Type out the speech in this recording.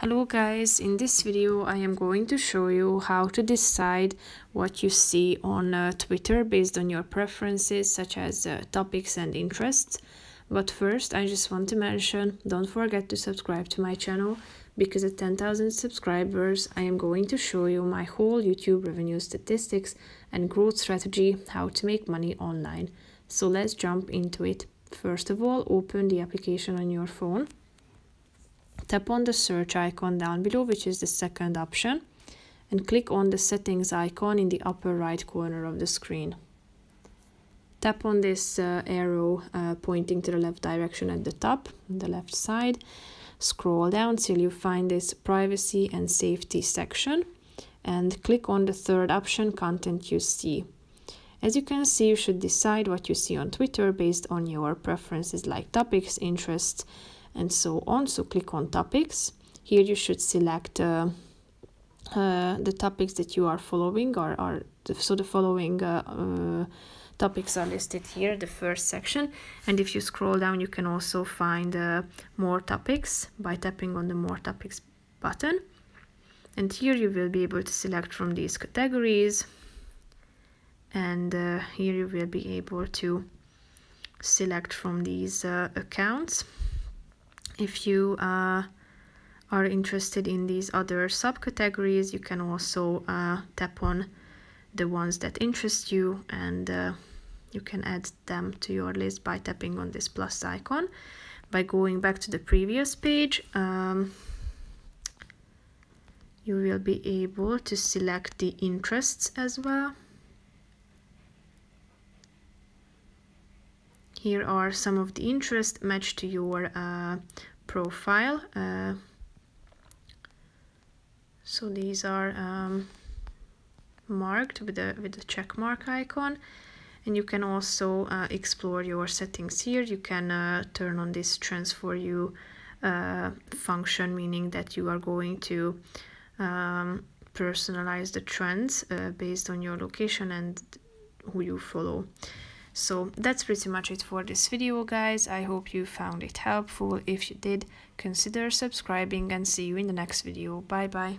Hello guys, in this video I am going to show you how to decide what you see on Twitter based on your preferences such as topics and interests. But first I just want to mention, don't forget to subscribe to my channel because at 10,000 subscribers I am going to show you my whole YouTube revenue statistics and growth strategy, how to make money online. So let's jump into it. First of all, open the application on your phone. Tap on the search icon down below, which is the second option, and click on the settings icon in the upper right corner of the screen. Tap on this arrow pointing to the left direction at the top, on the left side. Scroll down till you find this privacy and safety section and click on the third option, content you see. As you can see, you should decide what you see on Twitter based on your preferences like topics, interests, and so on. So click on topics. Here you should select the topics that you are following, so the following topics are listed here, the first section. And if you scroll down, you can also find more topics by tapping on the more topics button. And here you will be able to select from these categories. And here you will be able to select from these accounts. If you are interested in these other subcategories, you can also tap on the ones that interest you, and you can add them to your list by tapping on this plus icon. By going back to the previous page, you will be able to select the interests as well. Here are some of the interests matched to your profile. So these are marked with a check mark icon, and you can also explore your settings here. You can turn on this transfer you function, meaning that you are going to personalize the trends based on your location and who you follow. So that's pretty much it for this video, guys. I hope you found it helpful. If you did, consider subscribing, and see you in the next video. Bye bye.